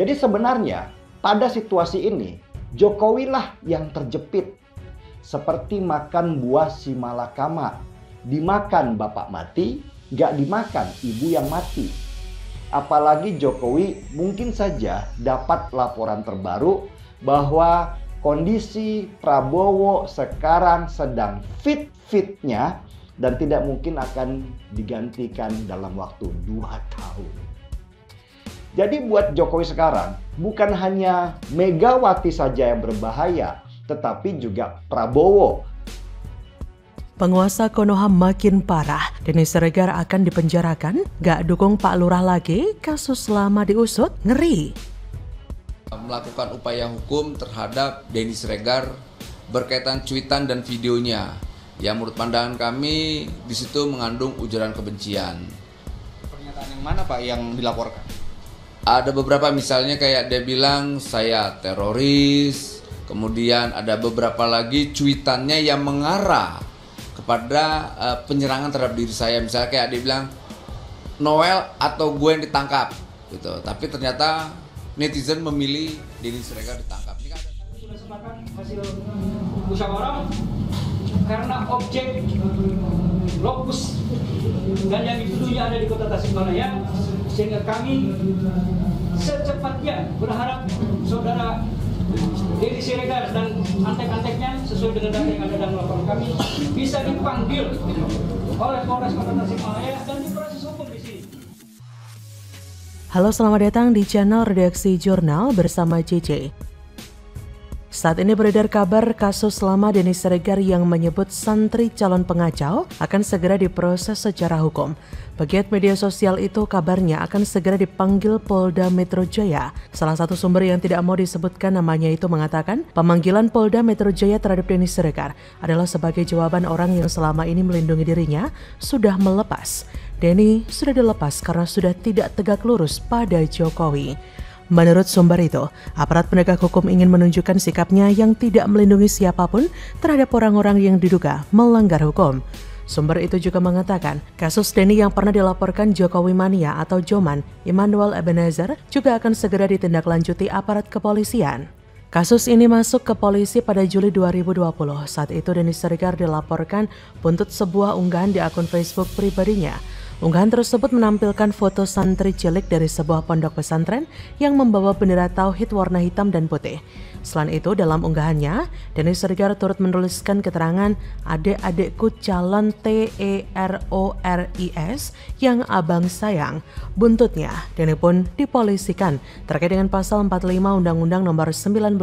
Jadi sebenarnya pada situasi ini Jokowi lah yang terjepit. Seperti makan buah si malakama. Dimakan bapak mati, gak dimakan ibu yang mati. Apalagi Jokowi mungkin saja dapat laporan terbaru bahwa kondisi Prabowo sekarang sedang fit-fitnya dan tidak mungkin akan digantikan dalam waktu 2 tahun. Jadi buat Jokowi sekarang, bukan hanya Megawati saja yang berbahaya, tetapi juga Prabowo. Penguasa Konoha makin parah. Denny Siregar akan dipenjarakan, gak dukung Pak Lurah lagi, kasus lama diusut, ngeri. Melakukan upaya hukum terhadap Denny Siregar berkaitan cuitan dan videonya. Ya, menurut pandangan kami di situ mengandung ujaran kebencian. Pernyataan yang mana Pak yang dilaporkan? Ada beberapa, misalnya kayak dia bilang saya teroris, kemudian ada beberapa lagi cuitannya yang mengarah kepada penyerangan terhadap diri saya. Misalnya kayak dia bilang Noel atau gue yang ditangkap gitu. Tapi ternyata netizen memilih Denny Siregar ditangkap. Ini kan sudah sepakat hasil musyawarah. Karena objek lokus dan yang dulunya ada di Kota Tasikmalaya, sehingga kami secepatnya berharap saudara Denny Siregar dan antek-anteknya sesuai dengan data yang ada dalam laporan kami bisa dipanggil oleh Polres Kota Tasikmalaya dan diproses hukum di sini. Halo, selamat datang di channel Redaksi Jurnal bersama JJ. Saat ini beredar kabar kasus lama Denny Siregar yang menyebut santri calon pengacau akan segera diproses secara hukum. Pegiat media sosial itu kabarnya akan segera dipanggil Polda Metro Jaya. Salah satu sumber yang tidak mau disebutkan namanya itu mengatakan pemanggilan Polda Metro Jaya terhadap Denny Siregar adalah sebagai jawaban orang yang selama ini melindungi dirinya sudah melepas. Denny sudah dilepas karena sudah tidak tegak lurus pada Jokowi. Menurut sumber itu, aparat penegak hukum ingin menunjukkan sikapnya yang tidak melindungi siapapun terhadap orang-orang yang diduga melanggar hukum. Sumber itu juga mengatakan, kasus Denny yang pernah dilaporkan Jokowi Mania atau Joman, Emmanuel Ebenezer, juga akan segera ditindaklanjuti aparat kepolisian. Kasus ini masuk ke polisi pada Juli 2020. Saat itu Denny Siregar dilaporkan buntut sebuah unggahan di akun Facebook pribadinya. Unggahan tersebut menampilkan foto santri cilik dari sebuah pondok pesantren yang membawa bendera tauhid warna hitam dan putih. Selain itu, dalam unggahannya, Denny Siregar turut menuliskan keterangan adik-adikku calon TERORIS yang abang sayang. Buntutnya, Denny pun dipolisikan terkait dengan pasal 45 Undang-Undang Nomor 19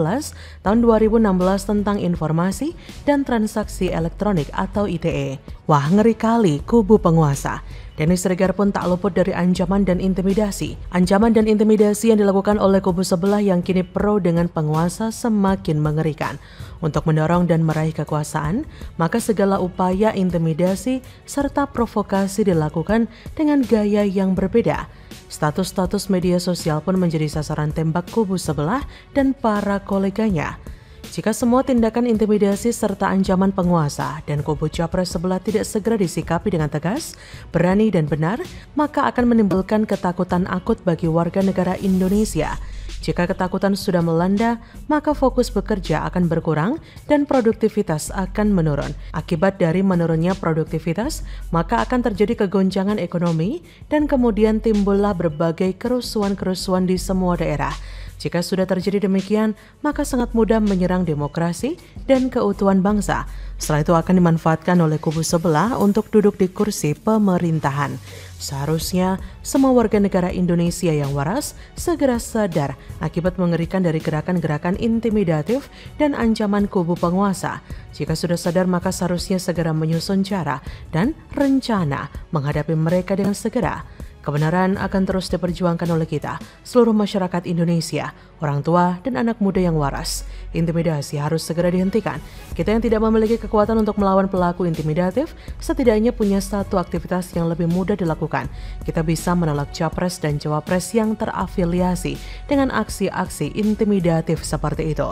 Tahun 2016 tentang Informasi dan Transaksi Elektronik atau ITE. Wah, ngeri kali kubu penguasa. Denny Siregar pun tak luput dari ancaman dan intimidasi. Ancaman dan intimidasi yang dilakukan oleh kubu sebelah yang kini pro dengan penguasa semakin mengerikan. Untuk mendorong dan meraih kekuasaan, maka segala upaya intimidasi serta provokasi dilakukan dengan gaya yang berbeda. Status-status media sosial pun menjadi sasaran tembak kubu sebelah dan para koleganya. Jika semua tindakan intimidasi serta ancaman penguasa dan kubu capres sebelah tidak segera disikapi dengan tegas, berani dan benar, maka akan menimbulkan ketakutan akut bagi warga negara Indonesia. Jika ketakutan sudah melanda, maka fokus bekerja akan berkurang dan produktivitas akan menurun. Akibat dari menurunnya produktivitas, maka akan terjadi kegoncangan ekonomi dan kemudian timbullah berbagai kerusuhan-kerusuhan di semua daerah. Jika sudah terjadi demikian, maka sangat mudah menyerang demokrasi dan keutuhan bangsa. Setelah itu akan dimanfaatkan oleh kubu sebelah untuk duduk di kursi pemerintahan. Seharusnya, semua warga negara Indonesia yang waras segera sadar akibat mengerikan dari gerakan-gerakan intimidatif dan ancaman kubu penguasa. Jika sudah sadar, maka seharusnya segera menyusun cara dan rencana menghadapi mereka dengan segera. Kebenaran akan terus diperjuangkan oleh kita, seluruh masyarakat Indonesia, orang tua dan anak muda yang waras. Intimidasi harus segera dihentikan. Kita yang tidak memiliki kekuatan untuk melawan pelaku intimidatif, setidaknya punya satu aktivitas yang lebih mudah dilakukan. Kita bisa menolak capres dan cawapres yang terafiliasi dengan aksi-aksi intimidatif seperti itu.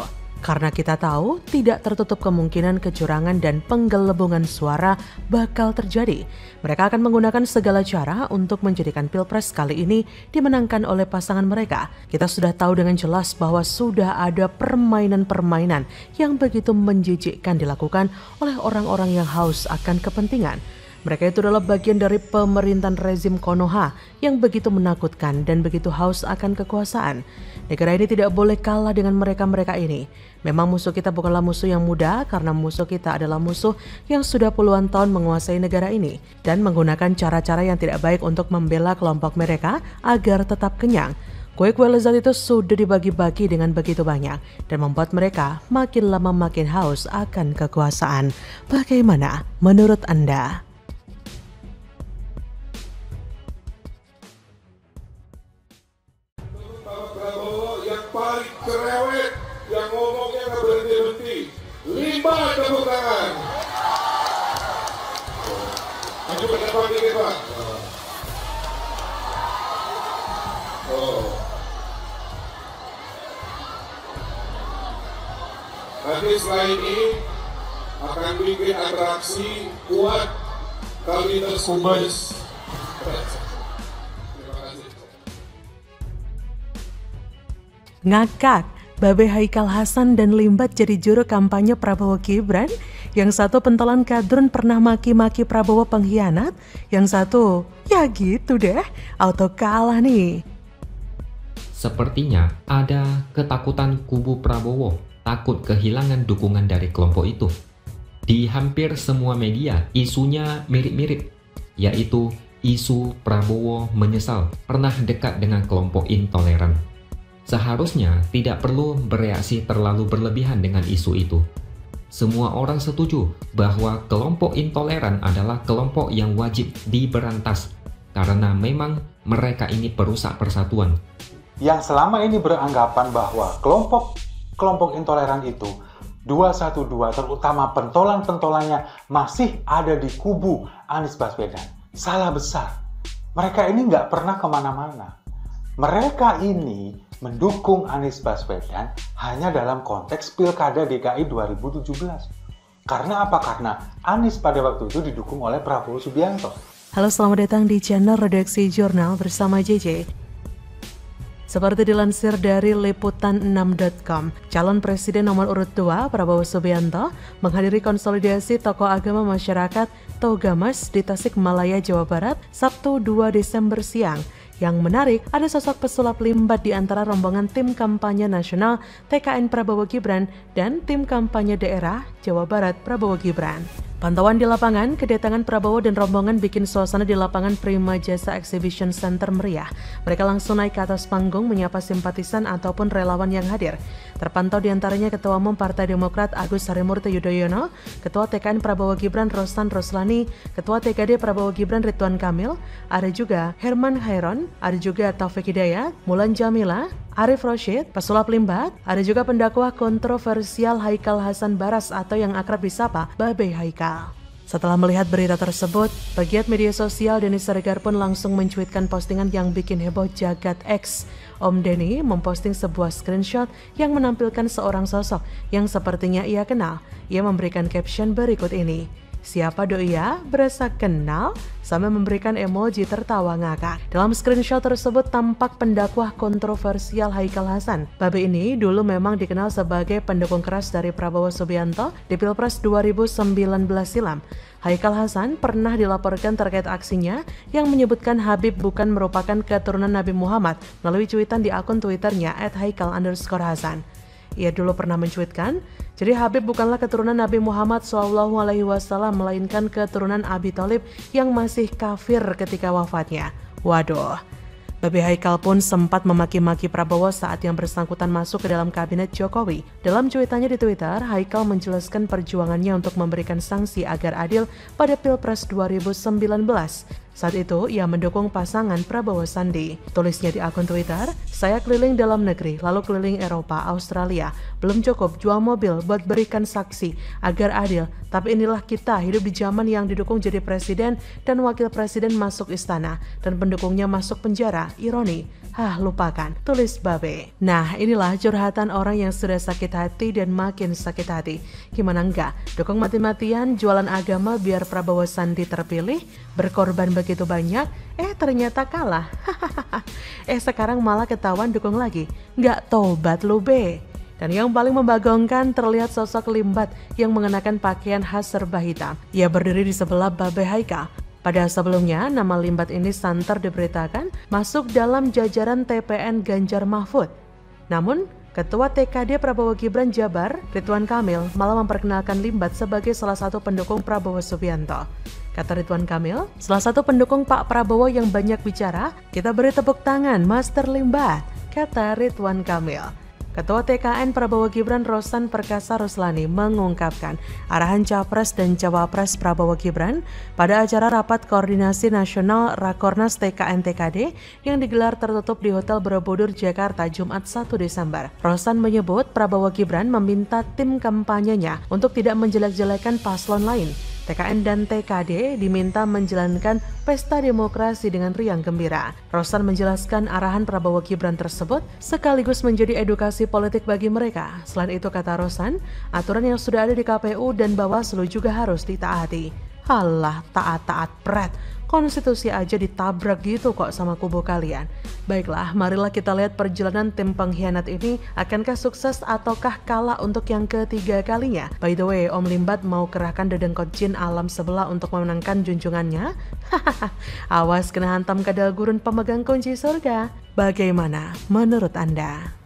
Karena kita tahu tidak tertutup kemungkinan kecurangan dan penggelembungan suara bakal terjadi. Mereka akan menggunakan segala cara untuk menjadikan Pilpres kali ini dimenangkan oleh pasangan mereka. Kita sudah tahu dengan jelas bahwa sudah ada permainan-permainan yang begitu menjijikkan dilakukan oleh orang-orang yang haus akan kepentingan. Mereka itu adalah bagian dari pemerintahan rezim Konoha yang begitu menakutkan dan begitu haus akan kekuasaan. Negara ini tidak boleh kalah dengan mereka-mereka ini. Memang musuh kita bukanlah musuh yang muda, karena musuh kita adalah musuh yang sudah puluhan tahun menguasai negara ini dan menggunakan cara-cara yang tidak baik untuk membela kelompok mereka agar tetap kenyang. Kue-kue lezat itu sudah dibagi-bagi dengan begitu banyak dan membuat mereka makin lama makin haus akan kekuasaan. Bagaimana menurut Anda? Nanti setelah ini akan bikin atraksi kuat kali tersubas. Ngakak, Babe Haikal Hasan dan Limbad jadi juru kampanye Prabowo Kibran. Yang satu pentolan kadrun pernah maki-maki Prabowo pengkhianat. Yang satu, ya gitu deh, auto kalah nih. Sepertinya ada ketakutan kubu Prabowo. Takut kehilangan dukungan dari kelompok itu. Di hampir semua media, isunya mirip-mirip, yaitu isu Prabowo menyesal pernah dekat dengan kelompok intoleran. Seharusnya tidak perlu bereaksi terlalu berlebihan dengan isu itu. Semua orang setuju bahwa kelompok intoleran adalah kelompok yang wajib diberantas, karena memang mereka ini perusak persatuan. Yang selama ini beranggapan bahwa kelompok intoleran itu 212 terutama pentolan-pentolannya masih ada di kubu Anies Baswedan. Salah besar. Mereka ini nggak pernah kemana-mana. Mereka ini mendukung Anies Baswedan hanya dalam konteks Pilkada DKI 2017. Karena apa? Karena Anies pada waktu itu didukung oleh Prabowo Subianto. Halo, selamat datang di channel Redaksi Jurnal bersama JJ. Seperti dilansir dari liputan6.com, calon presiden nomor urut 2 Prabowo Subianto menghadiri konsolidasi tokoh agama masyarakat Togamas di Tasikmalaya, Jawa Barat, Sabtu 2 Desember siang. Yang menarik, ada sosok pesulap Limbad di antara rombongan tim kampanye nasional TKN Prabowo Kibran dan tim kampanye daerah Jawa Barat Prabowo Kibran. Pantauan di lapangan, kedatangan Prabowo dan rombongan bikin suasana di lapangan Prima Jasa Exhibition Center meriah. Mereka langsung naik ke atas panggung menyapa simpatisan ataupun relawan yang hadir. Terpantau diantaranya Ketua Umum Partai Demokrat Agus Harimurti Yudhoyono, Ketua TKN Prabowo Kibran Rosan Roslani, Ketua TKD Prabowo Kibran Ridwan Kamil, ada juga Herman Hairon, ada juga Taufik Hidayat, Mulan Jamila, Arif Roshid, pesulap Limbad, ada juga pendakwah kontroversial Haikal Hasan Baras atau yang akrab disapa Babe Haikal. Setelah melihat berita tersebut, pegiat media sosial Denny Siregar pun langsung mencuitkan postingan yang bikin heboh jagat X. Om Denny memposting sebuah screenshot yang menampilkan seorang sosok yang sepertinya ia kenal. Ia memberikan caption berikut ini. Siapa doi ya? Berasa kenal? Sambil memberikan emoji tertawa ngakak. Dalam screenshot tersebut tampak pendakwah kontroversial Haikal Hasan. Babe ini dulu memang dikenal sebagai pendukung keras dari Prabowo Subianto di Pilpres 2019 silam. Haikal Hasan pernah dilaporkan terkait aksinya yang menyebutkan Habib bukan merupakan keturunan Nabi Muhammad melalui cuitan di akun Twitternya @haikal_hasan. Ia dulu pernah mencuitkan, jadi Habib bukanlah keturunan Nabi Muhammad SAW melainkan keturunan Abi Thalib yang masih kafir ketika wafatnya. Waduh. Babe Haikal pun sempat memaki-maki Prabowo saat yang bersangkutan masuk ke dalam kabinet Jokowi. Dalam cuitannya di Twitter, Haikal menjelaskan perjuangannya untuk memberikan sanksi agar adil pada Pilpres 2019. Saat itu, ia mendukung pasangan Prabowo Sandi. Tulisnya di akun Twitter, "Saya keliling dalam negeri, lalu keliling Eropa, Australia. Belum cukup jual mobil buat berikan saksi agar adil. Tapi inilah kita hidup di zaman yang didukung jadi presiden dan wakil presiden masuk istana dan pendukungnya masuk penjara. Ironi. Hah, lupakan," tulis Babe. Nah, inilah curhatan orang yang sudah sakit hati dan makin sakit hati. Gimana enggak, dukung mati-matian jualan agama biar Prabowo Sandi terpilih, berkorban begitu banyak, ternyata kalah. Sekarang malah ketahuan dukung lagi. Nggak tobat lu, Be. Dan yang paling membagongkan terlihat sosok Limbad yang mengenakan pakaian khas serba hitam. Ia berdiri di sebelah Babe Haikal. Padahal sebelumnya, nama Limbad ini santer diberitakan masuk dalam jajaran TPN Ganjar Mahfud. Namun, Ketua TKD Prabowo Kibran Jabar, Ridwan Kamil, malah memperkenalkan Limbad sebagai salah satu pendukung Prabowo Subianto. Kata Ridwan Kamil, "Salah satu pendukung Pak Prabowo yang banyak bicara, kita beri tepuk tangan, Master Limbad," kata Ridwan Kamil. Ketua TKN Prabowo Kibran Rosan Roslani mengungkapkan arahan Capres dan Cawapres Prabowo Kibran pada acara Rapat Koordinasi Nasional Rakornas TKN-TKD yang digelar tertutup di Hotel Borobudur, Jakarta, Jumat 1 Desember. Rosan menyebut Prabowo Kibran meminta tim kampanyenya untuk tidak menjelek-jelekan paslon lain. TKN dan TKD diminta menjalankan pesta demokrasi dengan riang gembira. Rosan menjelaskan arahan Prabowo Kibran tersebut sekaligus menjadi edukasi politik bagi mereka. Selain itu, kata Rosan, aturan yang sudah ada di KPU dan Bawaslu juga harus ditaati. Halah, taat-taat pret, konstitusi aja ditabrak gitu kok sama kubu kalian. Baiklah, marilah kita lihat perjalanan tim pengkhianat ini. Akankah sukses ataukah kalah untuk yang ketiga kalinya? By the way, Om Limbad mau kerahkan dedengkot jin alam sebelah untuk memenangkan junjungannya? Hahaha, awas kena hantam kadal gurun pemegang kunci surga. Bagaimana menurut Anda?